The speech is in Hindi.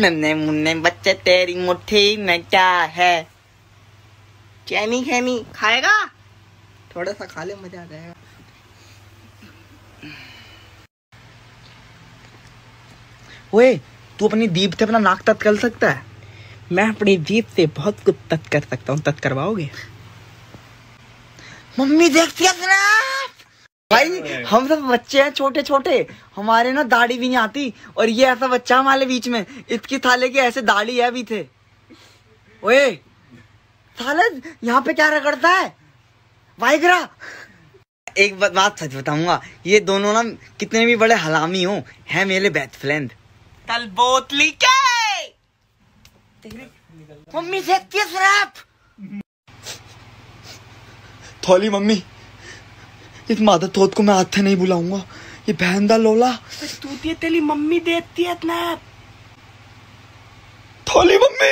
नन्हे मुन्ने बच्चे तेरी मुट्ठी में क्या है। खैनी खैनी खाएगा, थोड़ा सा खा ले, मजा आ जाएगा। ओए तू अपनी जीभ से अपना नाक तत्त कर सकता है? मैं अपनी जीभ से बहुत कुछ तत्त कर सकता हूँ। तत्त करवाओगे? मम्मी देखती है भाई, हम सब बच्चे हैं छोटे छोटे, हमारे ना दाढ़ी भी नहीं आती, और ये ऐसा बच्चा हमारे बीच में, इसकी थाले के ऐसे दाढ़ी है भी थे। ओए थाले यहाँ पे क्या रगड़ता है वाइगरा? एक बात सच बताऊंगा, ये दोनों ना कितने भी बड़े हलामी हो, हैं मेरे बेस्ट फ्रेंड। तल बोतली के मम्मी देखती है सिर्फ। थोली मम्मी, इस मादा तोत को मैं हाथ से नहीं बुलाऊंगा, ये बहनदा लोला। तू तेरी मम्मी देखती है थोली मम्मी।